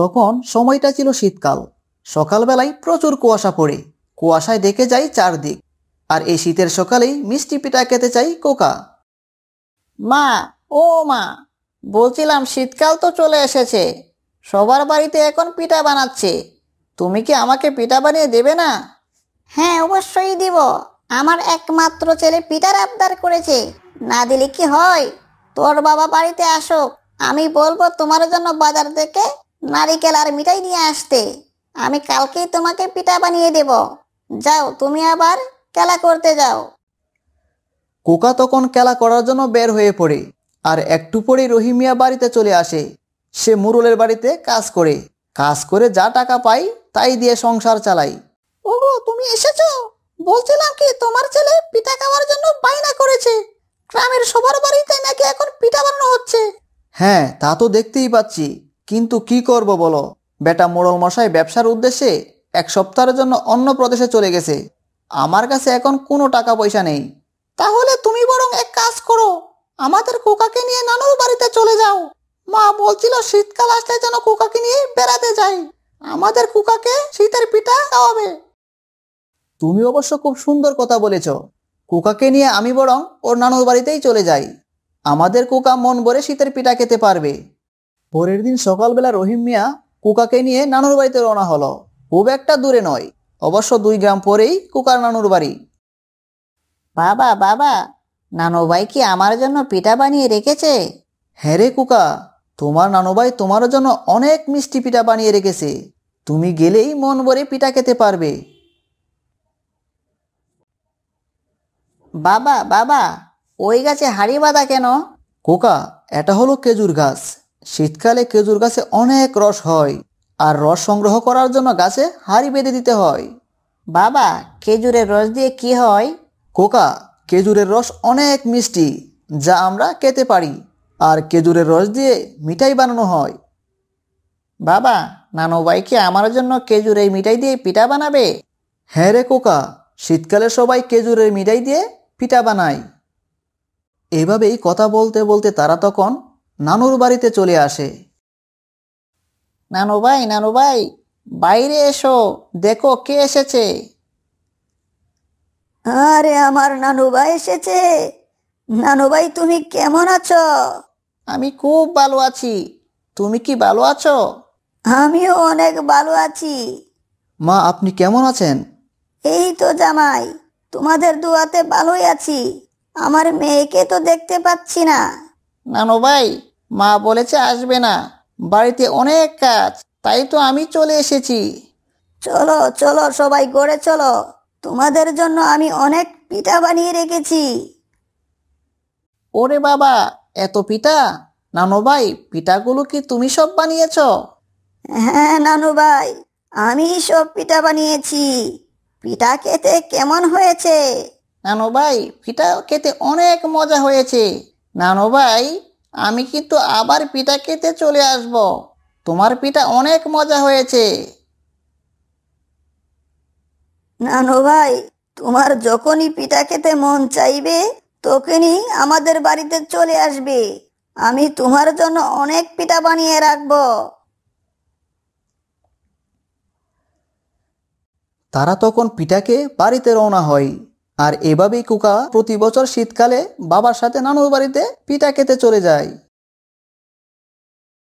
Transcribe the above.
तखन समयटा छिलो शीतकाल। सकाल बेलाय प्रचुर कुयाशा पड़े, कुयाशाय ढेके जाय चारदिक। आर एई शीतेर सकालेई मिष्टि पिठा खेते चाय कोका। मा ओ मा, बोलछिलाम शीतकाल तो चले एसेछे, सबार बाड़ीते एखन पिठा बानाच्छे, तुमि कि आमाके पिठा बानिये देबे ना? हाँ अवश्यई देब, आमार एकमात्र छेले पिठार आबदार करेछे, ना दिले कि हय? तोर बाबा बाड़ीते आसुक, आमी बोलबो तोमार जोन्नो बाजार थेके नारिकेल आर मिठाई निये आसते, आमी कालकेई तोमाके पिठा बानिये देब। जाओ तुमि आबार खेला करते जाओ। कोका तखन खेला करार जोन्नो बेर हये पड़े। आर एकटु परेई रहिमिया बाड़ीते चले आसे। से मुरुलेर बाड़ीते काज करे जा टाका पाय ताई दिये संसार चालाय। ओगो तुमि एसेछो? बोलछिलाम कि तोमार छेले पिठा खाওয়ার জন্য বাইনা করেছে, গ্রামের সবার বাড়িতে নাকি এখন পিঠা বানানো হচ্ছে। হ্যাঁ তা তো দেখতেই পাচ্ছি, কিন্তু কি করব বলো, বেটা মোড়ল মশাই ব্যবসার উদ্দেশ্যে এক সপ্তাহের জন্য অন্য প্রদেশে চলে গেছে। আমার কাছে এখন কোনো টাকা পয়সা নেই। তাহলে তুমি বরং এক কাজ করো, আমাদের কোকাকে নিয়ে নানুর বাড়িতে চলে যাও। মা বলছিল শীতকাল আসলে যেন কোকাকে নিয়ে বেড়াতে যাই, আমাদের কোকাকে শীতের পিঠা খাওয়াবে। তুমি অবশ্য খুব সুন্দর কথা বলেছো, কোকাকে নিয়ে আমি বরং ওর নানুর বাড়িতেই চলে যাই, আমাদের কোকা মন ভরে শীতের পিঠা খেতে পারবে। পরের দিন সকালবেলা রহিম মিয়া কোকাকে নিয়ে নানুর বাড়িতে রওনা হলো। খুব একটা দূরে নয়, অবশ্য 2 গ্রাম পরেই কোকার নানুর বাড়ি। বাবা বাবা, নানু ভাই কি আমার জন্য পিঠা বানিয়ে রেখেছে? হ্যাঁ রে কোকা, তোমার নানু ভাই তোমার জন্য অনেক মিষ্টি পিঠা বানিয়ে রেখেছে, তুমি গেলেই মন ভরে পিঠা খেতে পারবে। বাবা বাবা, ওই গাছে হাড়ি বাঁধা কেন? কোকা, এটা হলো খেজুর গাছ। শীতকালে খেজুর গাছে অনেক রস হয়, আর রস সংগ্রহ করার জন্য গাছে হাড়ি বেঁধে দিতে হয়। বাবা, খেজুরের রস দিয়ে কি হয়? কোকা, খেজুরের রস অনেক মিষ্টি, যা আমরা খেতে পারি, আর খেজুরের রস দিয়ে মিঠাই বানানো হয়। বাবা, নানু ভাই কি আমার জন্য খেজুরের মিঠাই দিয়ে পিঠা বানাবে? হ্যাঁ রে কোকা, শীতকালে সবাই খেজুরের মিঠাই দিয়ে পিঠা বানায়। এভাবেই কথা বলতে বলতে তারা তখন নানুর বাড়িতে চলে আসে। নানু ভাই নানু ভাই, বাইরে এসো, দেখো কে এসেছে। আরে আমার নানু ভাই এসেছে। নানু ভাই তুমি কেমন আছো? আমি খুব ভালো আছি, তুমি কি ভালো আছো? আমিও অনেক ভালো আছি। মা আপনি কেমন আছেন? এই তো জামাই, তোমাদের দোয়াতে ভালোই আছি, আমার মেয়েকে তো দেখতে পাচ্ছি না। নানু ভাই, মা বলেছে আসবে না, বাড়িতে অনেক কাজ, তাই তো আমি চলে এসেছি। চলো চলো সবাই ঘরে চলো, তোমাদের জন্য আমি অনেক পিঠা বানিয়ে রেখেছি। ওরে বাবা, এত পিঠা! নানু ভাই, পিঠাগুলো কি তুমি সব বানিয়েছ? হ্যাঁ নানু ভাই, আমি সব পিঠা বানিয়েছি। পিঠা খেতে কেমন হয়েছে? নানু ভাই, পিঠা খেতে অনেক মজা হয়েছে। নানু ভাই, আমি কিন্তু আবার পিঠা খেতে চলে আসব, তোমার পিঠা অনেক মজা হয়েছে। নানু ভাই, তোমার যখনই পিঠা খেতে মন চাইবে তখনই আমাদের বাড়িতে চলে আসবে, আমি তোমার জন্য অনেক পিঠা বানিয়ে রাখবো। তারা তখন পিঠাকে বাড়িতে রওনা হয়। আর এভাবেই কোকা প্রতি বছর শীতকালে বাবার সাথে নানুর বাড়িতে পিঠা খেতে চলে যায়।